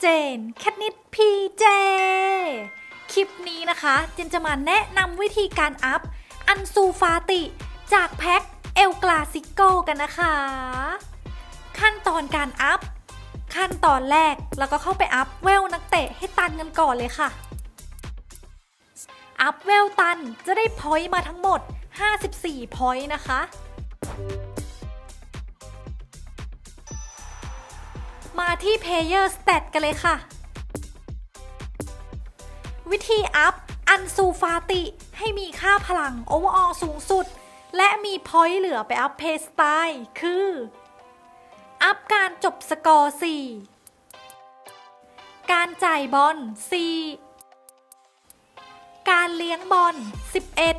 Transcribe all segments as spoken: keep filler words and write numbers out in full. เจน Katniss พี เจ คลิปนี้นะคะเจนจะมาแนะนำวิธีการอัพอันซูฟาติจากแพ็คเอลคลาซิโกกันนะคะขั้นตอนการอัพขั้นตอนแรกเราก็เข้าไปอัพเวลนักเตะให้ตันกันก่อนเลยค่ะอัพเวลตันจะได้พอยต์มาทั้งหมดห้าสิบสี่พอยต์นะคะมาที่ Player Stat กันเลยค่ะวิธีอัพอันซูฟาติให้มีค่าพลัง Overall สูงสุดและมีพอยต์เหลือไปอัพเพย์สไตล์คืออัพการจบสกอร์สี่การจ่ายบอลสี่การเลี้ยงบอลสิบเอ็ด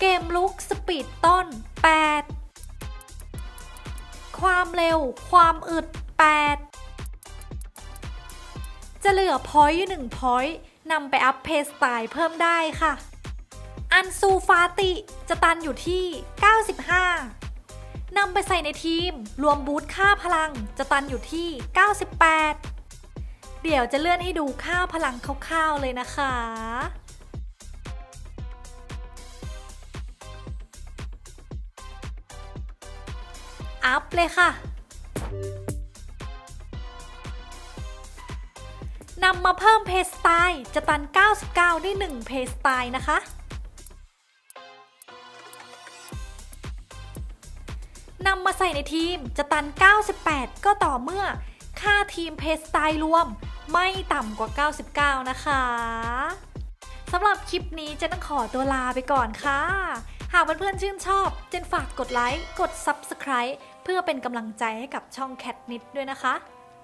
เกมลุกสปีดต้นแปดความเร็วความอึดแปดจะเหลือพอยต์หนึ่งพอยต์นำไปอัพเพย์สไตล์เพิ่มได้ค่ะอันซูฟาติจะตันอยู่ที่เก้าสิบห้านำไปใส่ในทีมรวมบูสต์ค่าพลังจะตันอยู่ที่เก้าสิบแปดเดี๋ยวจะเลื่อนให้ดูค่าพลังคร่าวๆเลยนะคะอัพเลยค่ะนำมาเพิ่มเพย์สไตล์จะตันเก้าสิบเก้าด้วยหนึ่งเพย์สไตล์นะคะนำมาใส่ในทีมจะตันเก้าสิบแปดก็ต่อเมื่อค่าทีมเพย์สไตล์รวมไม่ต่ำกว่าเก้าสิบเก้านะคะสำหรับคลิปนี้จะต้องขอตัวลาไปก่อนค่ะหากเพื่อนๆชื่นชอบเจนฝากกดไลค์กด ซับสไครบ์ เพื่อเป็นกำลังใจให้กับช่อง Katniss ด้วยนะคะ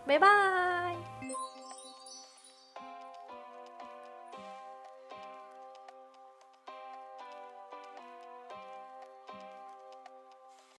บ๊ายบาย